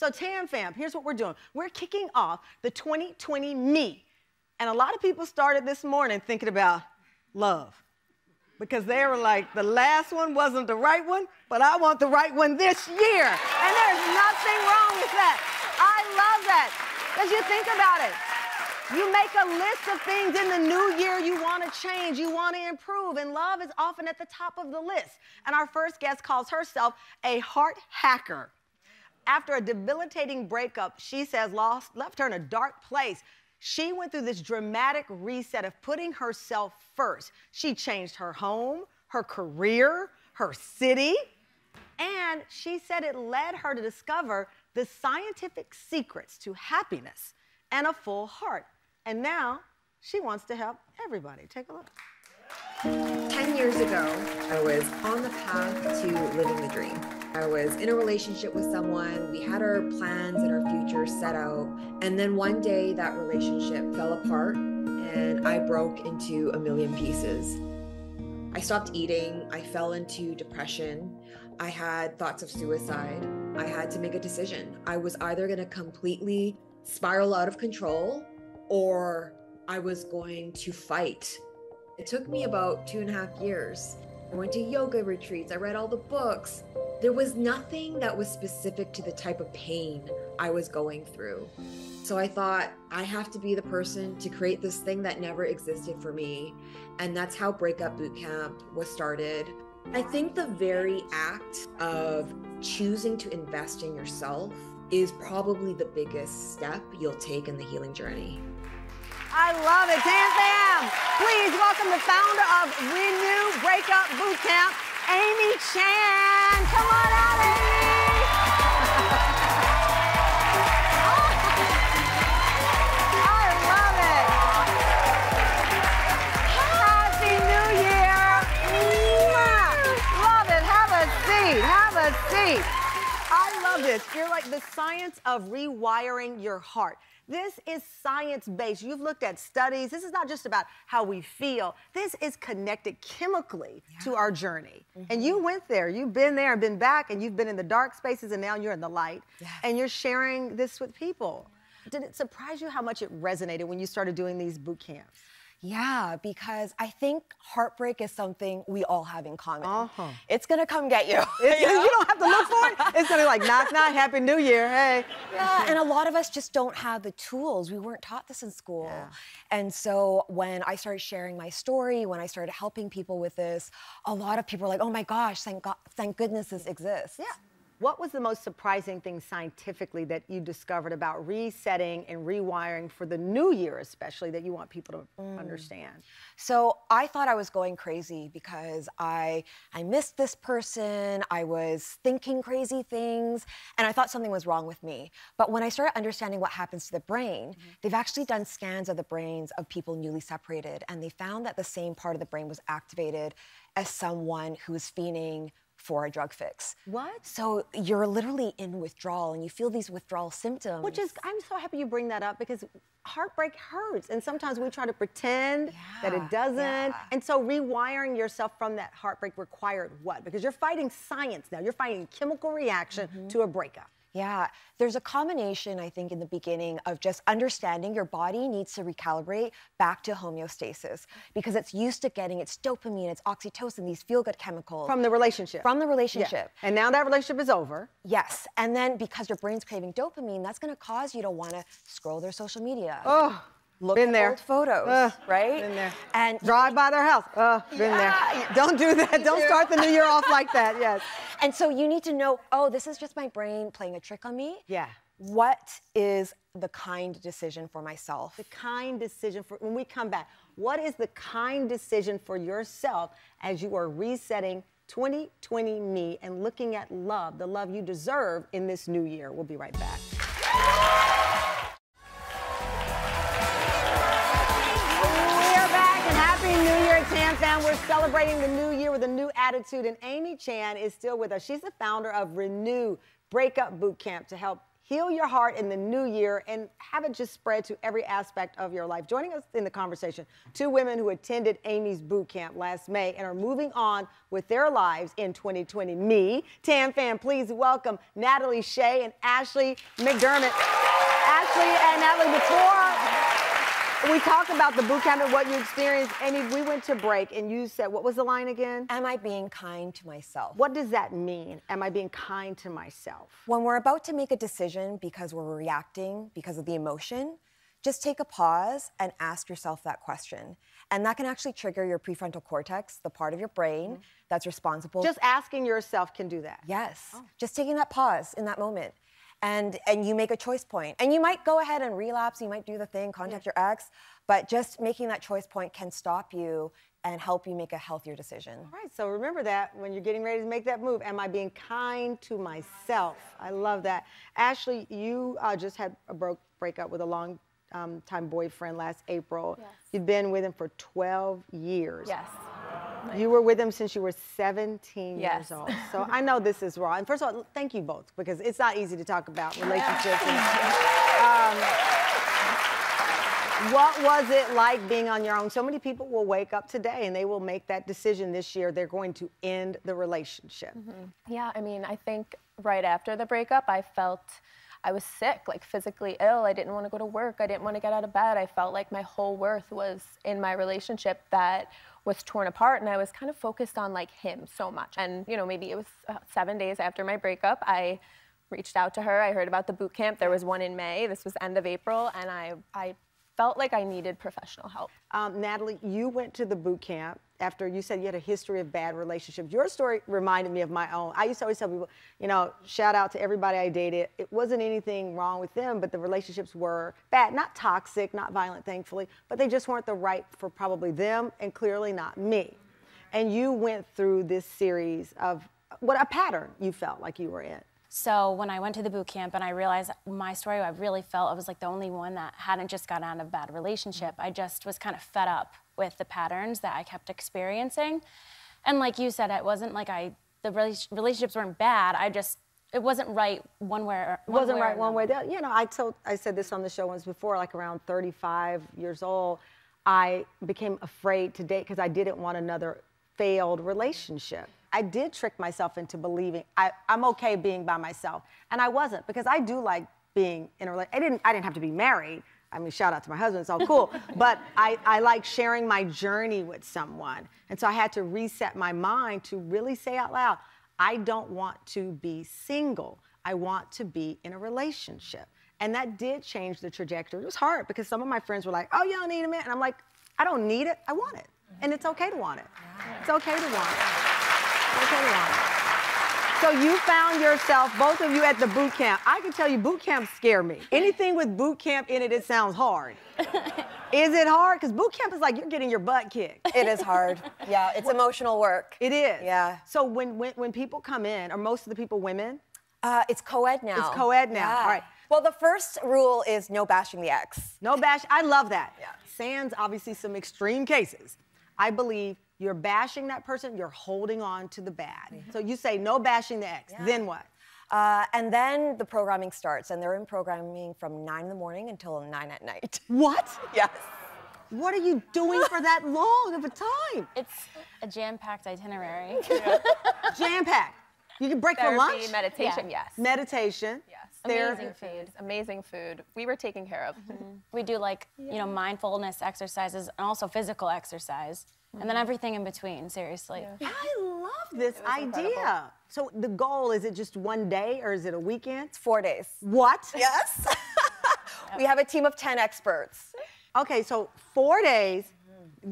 So Tam Fam, here's what we're doing. We're kicking off the 2020 me. And a lot of people started this morning thinking about love, because they were like, the last one wasn't the right one, but I want the right one this year. And there's nothing wrong with that. I love that, because you think about it. You make a list of things in the new year you want to change, you want to improve, and love is often at the top of the list. And our first guest calls herself a heart hacker. After a debilitating breakup, she says left her in a dark place. She went through this dramatic reset of putting herself first. She changed her home, her career, her city, and she said it led her to discover the scientific secrets to happiness and a full heart. And now she wants to help everybody. Take a look. 10 years ago, I was on the path to living the dream. I was in a relationship with someone. We had our plans and our future set out. And then one day that relationship fell apart and I broke into a million pieces. I stopped eating. I fell into depression. I had thoughts of suicide. I had to make a decision. I was either going to completely spiral out of control or I was going to fight. It took me about 2.5 years. I went to yoga retreats. I read all the books. There was nothing that was specific to the type of pain I was going through. So I thought, I have to be the person to create this thing that never existed for me. And that's how Breakup Bootcamp was started. I think the very act of choosing to invest in yourself is probably the biggest step you'll take in the healing journey. I love it. Tam Fam, please welcome the founder of Renew Breakup Bootcamp, Amy Chan. Come on out, Amy. Oh, I love it. Happy New Year. Love it. Have a seat. Have a seat. I love this. You're like the science of rewiring your heart. This is science-based. You've looked at studies. This is not just about how we feel. This is connected chemically to our journey. And you went there. You've been there and been back, and you've been in the dark spaces, and now you're in the light. And you're sharing this with people. Did it surprise you how much it resonated when you started doing these boot camps? Yeah, because I think heartbreak is something we all have in common. It's gonna come get you. You don't have to look for it. It's gonna be like, knock, knock, happy new year, hey. Yeah, and a lot of us just don't have the tools. We weren't taught this in school. And so when I started sharing my story, when I started helping people with this, a lot of people were like, oh my gosh, thank goodness this exists. What was the most surprising thing scientifically that you discovered about resetting and rewiring for the new year, especially, that you want people to understand? So I thought I was going crazy because I missed this person, I was thinking crazy things, and I thought something was wrong with me. But when I started understanding what happens to the brain, they've actually done scans of the brains of people newly separated, and they found that the same part of the brain was activated as someone who was fiending for a drug fix. What? So you're literally in withdrawal and you feel these withdrawal symptoms. Which is, I'm so happy you bring that up, because heartbreak hurts. And sometimes we try to pretend that it doesn't. And so rewiring yourself from that heartbreak required what? Because you're fighting science now. You're fighting chemical reaction to a breakup. Yeah, there's a combination, I think, in the beginning of just understanding your body needs to recalibrate back to homeostasis, because it's used to getting its dopamine, its oxytocin, these feel-good chemicals. From the relationship. From the relationship. And now that relationship is over. Yes, and then because your brain's craving dopamine, that's gonna cause you to wanna scroll their social media. Look at old photos, right? Been there. And drive by their house. Been there. Don't do that. Don't start the new year off like that. And so you need to know, oh, this is just my brain playing a trick on me. What is the kind decision for myself? The kind decision for, when we come back, what is the kind decision for yourself as you are resetting 2020 me and looking at love, the love you deserve in this new year? We'll be right back. Fam, we're celebrating the new year with a new attitude, and Amy Chan is still with us. She's the founder of Renew Breakup Bootcamp to help heal your heart in the new year, and have it just spread to every aspect of your life. Joining us in the conversation, two women who attended Amy's boot camp last May and are moving on with their lives in 2020. Me, Tan Fan, please welcome Natalie Shea and Ashley McDermott. Ashley and Natalie Batura. We talked about the boot camp and what you experienced. Amy, we went to break and you said, what was the line again? Am I being kind to myself? What does that mean? Am I being kind to myself? When we're about to make a decision because we're reacting because of the emotion, just take a pause and ask yourself that question. And that can actually trigger your prefrontal cortex, the part of your brain that's responsible. Just asking yourself can do that. Yes. Oh. Just taking that pause in that moment. And you make a choice point. And you might go ahead and relapse, you might do the thing, contact your ex, but just making that choice point can stop you and help you make a healthier decision. All right, so remember that when you're getting ready to make that move. Am I being kind to myself? I love that. Ashley, you just had a breakup with a long-time boyfriend last April. Yes. You've been with him for 12 years. Yes. You were with him since you were 17 years old. So I know this is raw. And first of all, thank you both, because it's not easy to talk about relationships. What was it like being on your own? So many people will wake up today and they will make that decision this year. They're going to end the relationship. Yeah, I mean, I think right after the breakup, I felt I was sick, like physically ill. I didn't want to go to work. I didn't want to get out of bed. I felt like my whole worth was in my relationship that was torn apart, and I was kind of focused on like him so much. And you know, maybe it was 7 days after my breakup, I reached out to her. I heard about the boot camp. There was one in May. This was end of April, and I felt like I needed professional help. Natalie, you went to the boot camp after you said you had a history of bad relationships. Your story reminded me of my own. I used to always tell people, you know, shout out to everybody I dated. It wasn't anything wrong with them, but the relationships were bad. Not toxic, not violent, thankfully, but they just weren't the right for probably them and clearly not me. And you went through this series of what a pattern you felt like you were in. So when I went to the boot camp and I realized my story, I really felt I was like the only one that hadn't just gotten out of a bad relationship. I just was kind of fed up with the patterns that I kept experiencing. And like you said, it wasn't like the relationships weren't bad. It wasn't right one way or another. It wasn't right one way. You know, I said this on the show once before, like around 35 years old, I became afraid to date because I didn't want another failed relationship. I did trick myself into believing I'm okay being by myself, and I wasn't, because I do like being in a relationship. I didn't have to be married. I mean, shout out to my husband, it's all cool, but I like sharing my journey with someone, and so I had to reset my mind to really say out loud, I don't want to be single. I want to be in a relationship, and that did change the trajectory. It was hard because some of my friends were like, oh, you don't need a man, and I'm like, I don't need it. I want it, and it's okay to want it. It's okay to want it. So you found yourself, both of you, at the boot camp. I can tell you, boot camps scare me. Anything with boot camp in it, it sounds hard. Is it hard? Because boot camp is like you're getting your butt kicked. It is hard. Yeah, it's emotional work. It is. Yeah. So when people come in, are most of the people women? It's co-ed now. It's co-ed now. Yeah. All right. Well, the first rule is no bashing the ex. No bash. I love that. Yeah. Sans obviously some extreme cases. I believe you're bashing that person, you're holding on to the bad. So you say no bashing the ex, then what? And then the programming starts, and they're in programming from 9 in the morning until 9 at night. What? Yes. What are you doing for that long of a time? It's a jam-packed itinerary. Jam-packed. You can break for lunch? Meditation, yes. Meditation. Yes. Amazing food. Amazing food. We were taken care of. We do like, you know, mindfulness exercises and also physical exercise. And then everything in between, seriously. Yeah. I love this idea. Incredible. So the goal, is it just one day or is it a weekend? It's 4 days. What? Yes. We have a team of 10 experts. Okay, so 4 days,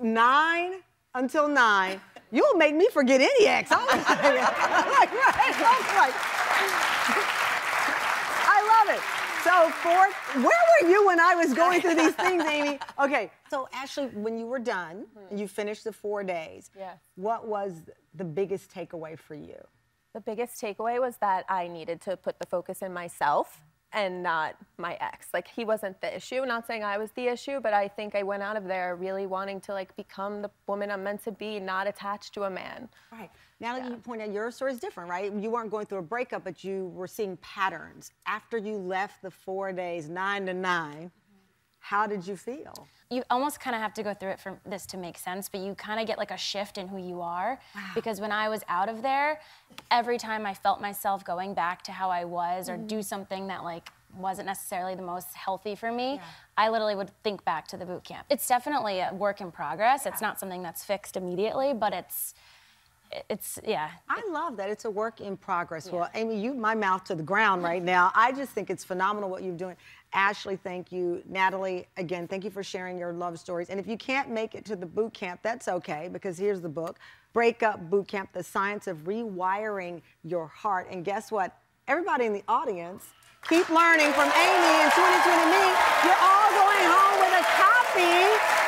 9 until 9. You'll make me forget any ex. I'm like, I love it. So where were you when I was going through these things, Amy? Okay, so Ashley, when you were done, you finished the 4 days, what was the biggest takeaway for you? The biggest takeaway was that I needed to put the focus in myself and not my ex. Like, he wasn't the issue. Not saying I was the issue, but I think I went out of there really wanting to, like, become the woman I'm meant to be, not attached to a man. Right. Natalie, you point out your story is different, right? You weren't going through a breakup, but you were seeing patterns. After you left the 4 days, 9 to 9, how did you feel? You almost kind of have to go through it for this to make sense, but you kind of get like a shift in who you are. Wow. Because when I was out of there, every time I felt myself going back to how I was or do something that like wasn't necessarily the most healthy for me, I literally would think back to the boot camp. It's definitely a work in progress. Yeah. It's not something that's fixed immediately, but I love that. It's a work in progress. Yeah. Well, Amy, you my mouth to the ground right now. I just think it's phenomenal what you're doing. Ashley, thank you. Natalie, again, thank you for sharing your love stories. And if you can't make it to the boot camp, that's okay, because here's the book, Breakup Boot Camp, The Science of Rewiring Your Heart. And guess what? Everybody in the audience, keep learning from Amy and 2020 Me. You're all going home with a copy.